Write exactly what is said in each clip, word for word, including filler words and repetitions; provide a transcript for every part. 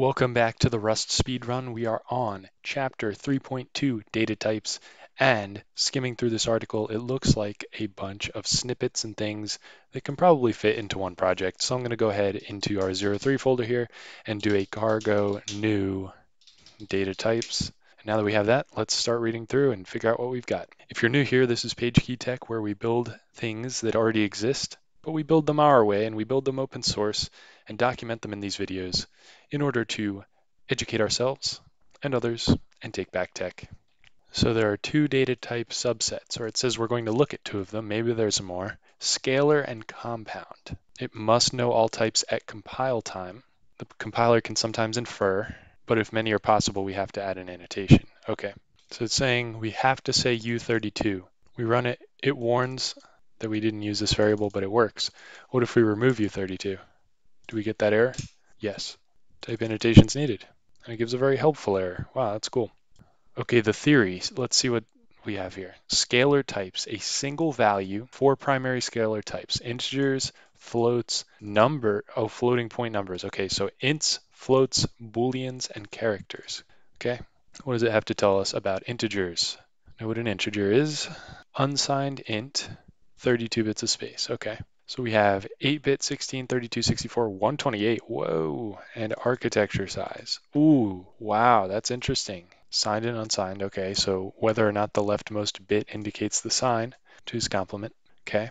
Welcome back to the Rust speedrun. We are on chapter three point two, data types, and skimming through this article, it looks like a bunch of snippets and things that can probably fit into one project. So I'm going to go ahead into our zero three folder here and do a cargo new data types. Now that we have that, let's start reading through and figure out what we've got. If you're new here, this is PageKey Tech, where we build things that already exist, but we build them our way and we build them open source and document them in these videos in order to educate ourselves and others and take back tech. So there are two data type subsets, or it says we're going to look at two of them. Maybe there's more. Scalar and compound. It must know all types at compile time. The compiler can sometimes infer, but if many are possible, we have to add an annotation. Okay, so it's saying we have to say u thirty-two. We run it, it warns that we didn't use this variable, but it works. What if we remove u thirty-two? Do we get that error? Yes. Type annotations needed. And it gives a very helpful error. Wow, that's cool. Okay, the theory, let's see what we have here. Scalar types, a single value, four primary scalar types, integers, floats, number, oh, floating point numbers. Okay, so ints, floats, booleans, and characters. Okay, what does it have to tell us about integers? Know what an integer is? Unsigned int, thirty-two bits of space. Okay, so we have eight bit, sixteen, thirty-two, sixty-four, one twenty-eight. Whoa, and architecture size. Ooh, wow, that's interesting. Signed and unsigned. Okay, so whether or not the leftmost bit indicates the sign, two's complement. Okay,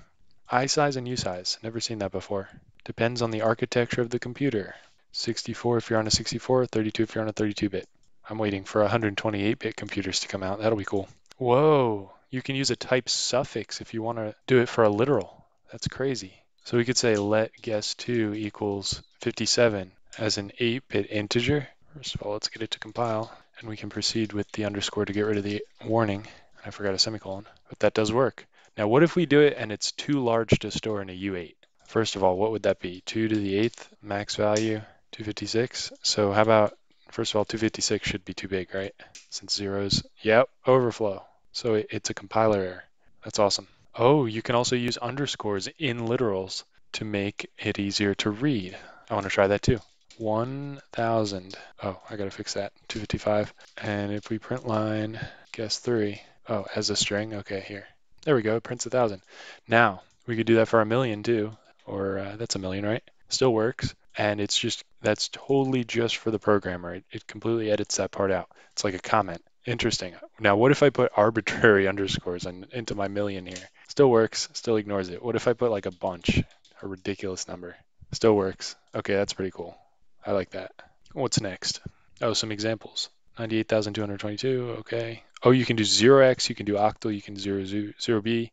isize and usize. Never seen that before. Depends on the architecture of the computer. sixty-four if you're on a sixty-four, thirty-two if you're on a thirty-two bit. I'm waiting for one twenty-eight bit computers to come out. That'll be cool. Whoa, you can use a type suffix if you want to do it for a literal. That's crazy. So we could say let guess two equals fifty-seven as an eight bit integer. First of all, let's get it to compile. And we can proceed with the underscore to get rid of the warning. I forgot a semicolon, but that does work. Now, what if we do it and it's too large to store in a u eight? First of all, what would that be? two to the eighth, max value, two fifty-six. So how about, first of all, two fifty-six should be too big, right? Since zeros, yep, overflow. So it, it's a compiler error. That's awesome. Oh, you can also use underscores in literals to make it easier to read. I want to try that too. one thousand. Oh, I gotta fix that. two fifty-five. And if we print line, guess three. Oh, as a string. Okay, here. There we go. It prints a thousand. Now we could do that for a million too, or uh, that's a million, right? Still works. And it's just that's totally just for the programmer. It, it completely edits that part out. It's like a comment. Interesting. Now, what if I put arbitrary underscores on, into my million here? Still works. Still ignores it. What if I put like a bunch, a ridiculous number? Still works. Okay, that's pretty cool. I like that. What's next? Oh, some examples. ninety-eight thousand two hundred twenty-two, okay. Oh, you can do zero x, you can do octal, you can do zero b,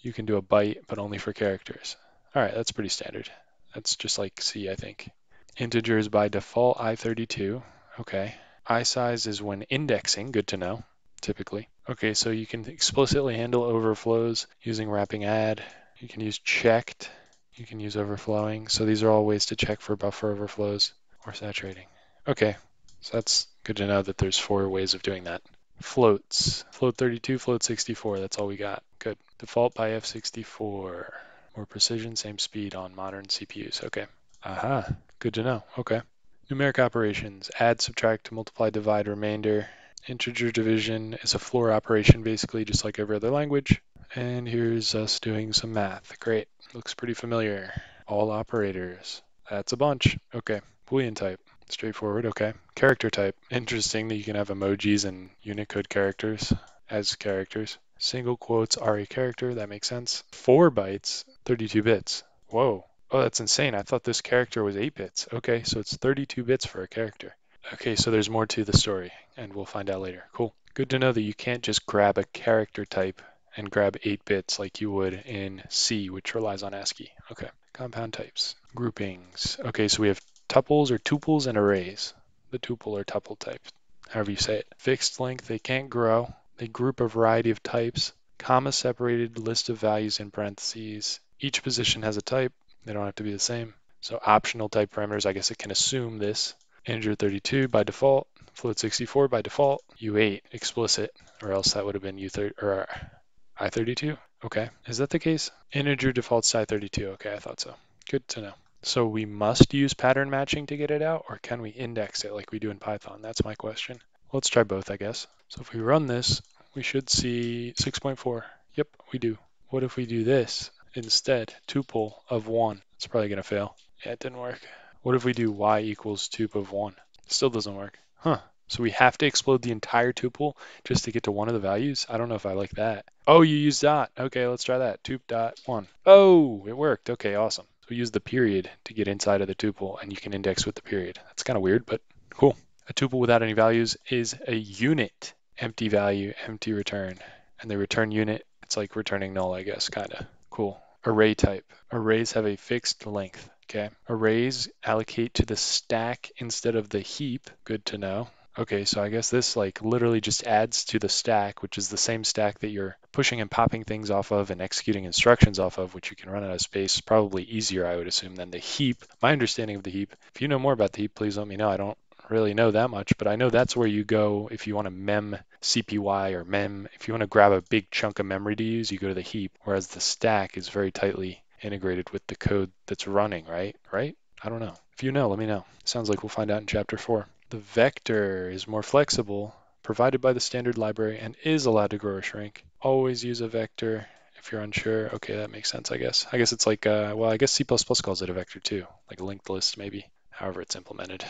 you can do a byte, but only for characters. All right, that's pretty standard. That's just like C, I think. Integers by default, i thirty-two, okay. isize is when indexing, good to know, typically. Okay, so you can explicitly handle overflows using wrapping add. You can use checked. You can use overflowing. So these are all ways to check for buffer overflows or saturating. Okay, so that's good to know that there's four ways of doing that. Floats, float thirty-two, float sixty-four, that's all we got. Good. Default by f sixty-four. More precision, same speed on modern C P Us. Okay. Aha, uh-huh. Good to know. Okay. Numeric operations, add, subtract, multiply, divide, remainder. Integer division is a floor operation, basically, just like every other language. And here's us doing some math. Great. Looks pretty familiar. All operators. That's a bunch. Okay. Boolean type. Straightforward. Okay. Character type. Interesting that you can have emojis and Unicode characters as characters. Single quotes are a character. That makes sense. Four bytes, thirty-two bits. Whoa. Oh, that's insane. I thought this character was eight bits. Okay. So it's thirty-two bits for a character. Okay. So there's more to the story and we'll find out later. Cool. Good to know that you can't just grab a character type and grab eight bits like you would in C, which relies on ASCII. Okay, compound types, groupings. Okay, so we have tuples or tuples and arrays. The tuple or tuple type, however you say it. Fixed length, they can't grow. They group a variety of types, comma separated list of values in parentheses. Each position has a type. They don't have to be the same. So optional type parameters, I guess it can assume this. Integer thirty-two by default, float sixty-four by default, u eight explicit, or else that would have been u thirty, or i thirty-two. Okay, is that the case? Integer defaults to i thirty-two. Okay, I thought so. Good to know. So we must use pattern matching to get it out, or can we index it like we do in Python? That's my question. Let's try both, I guess. So if we run this, we should see six point four. Yep, we do. What if we do this instead? Tuple of one. It's probably going to fail. Yeah, it didn't work. What if we do y equals tuple of one? Still doesn't work. Huh. So we have to explode the entire tuple just to get to one of the values? I don't know if I like that. Oh, you use dot. Okay, let's try that. Tup dot one. Oh, it worked. Okay, awesome. So we use the period to get inside of the tuple, and you can index with the period. That's kind of weird, but cool. A tuple without any values is a unit. Empty value, empty return. And the return unit, it's like returning null, I guess, kind of. Cool. Array type. Arrays have a fixed length. Okay. Arrays allocate to the stack instead of the heap. Good to know. Okay, so I guess this like literally just adds to the stack, which is the same stack that you're pushing and popping things off of and executing instructions off of, which you can run out of space, probably easier, I would assume, than the heap. My understanding of the heap, if you know more about the heap, please let me know. I don't really know that much, but I know that's where you go if you want to mem C P Y or mem, if you want to grab a big chunk of memory to use, you go to the heap, whereas the stack is very tightly integrated with the code that's running, right? Right? I don't know. If you know, let me know. Sounds like we'll find out in chapter four. The vector is more flexible, provided by the standard library, and is allowed to grow or shrink. Always use a vector if you're unsure. Okay, that makes sense, I guess. I guess it's like, uh, well, I guess C plus plus calls it a vector too, like a linked list maybe, however it's implemented.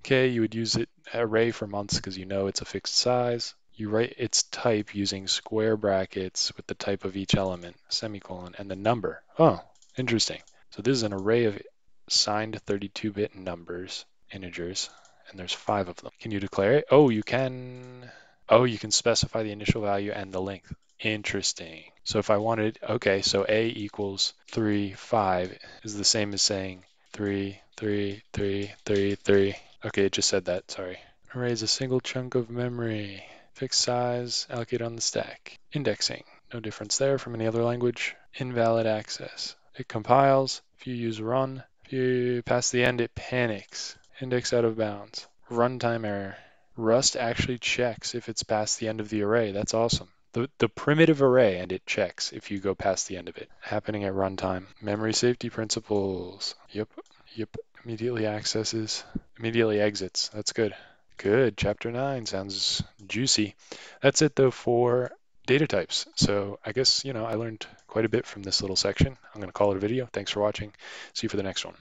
Okay, you would use it array for months because you know it's a fixed size. You write its type using square brackets with the type of each element, semicolon, and the number. Oh, interesting. So this is an array of signed thirty-two bit numbers, integers. And there's five of them. Can you declare it? Oh, you can. Oh, you can specify the initial value and the length. Interesting. So if I wanted, okay, so A equals three, five is the same as saying three, three, three, three, three. Okay, it just said that, sorry. Array is a single chunk of memory. Fixed size, allocated on the stack. Indexing, no difference there from any other language. Invalid access. It compiles, if you use run, if you pass the end, it panics. Index out of bounds. Runtime error. Rust actually checks if it's past the end of the array. That's awesome. The, the primitive array, and it checks if you go past the end of it. Happening at runtime. Memory safety principles. Yep. Yep. Immediately accesses. Immediately exits. That's good. Good. Chapter nine sounds juicy. That's it, though, for data types. So I guess, you know, I learned quite a bit from this little section. I'm going to call it a video. Thanks for watching. See you for the next one.